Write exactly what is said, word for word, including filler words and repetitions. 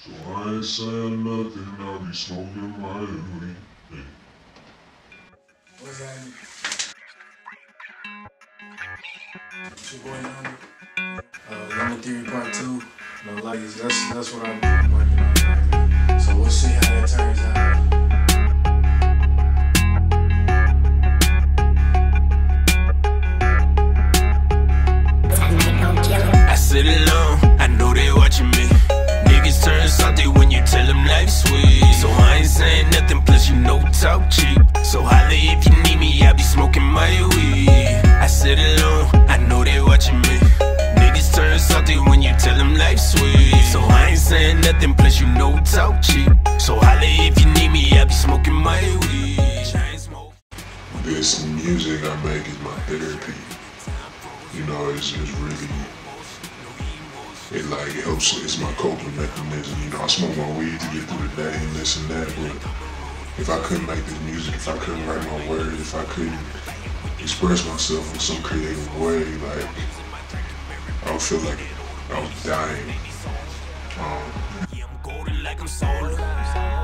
So I ain't saying nothing, I'll be smoking my weed. Hey. What's happening? It's your boy Nando. Uh, Lemon Theory Part two. No lights. That's, that's what I'm working on right now. So we'll see how that turns out. I sit alone, I know they watching me. Niggas turn salty when you tell them life's sweet. So I ain't saying nothing, plus you know talk cheap. So holla if you need me, I be smoking my weed. I sit alone, I know they watching me. Niggas turn salty when you tell them life's sweet. So I ain't saying nothing, plus you know talk cheap. So holla if you need me, I be smoking my weed. This music I make is my therapy. You know, it's just really, it like helps, it's my coping mechanism, you know, I smoke my weed to get through the day and this and that, but if I couldn't make this music, if I couldn't write my words, if I couldn't express myself in some creative way, like, I would feel like I was dying. Um,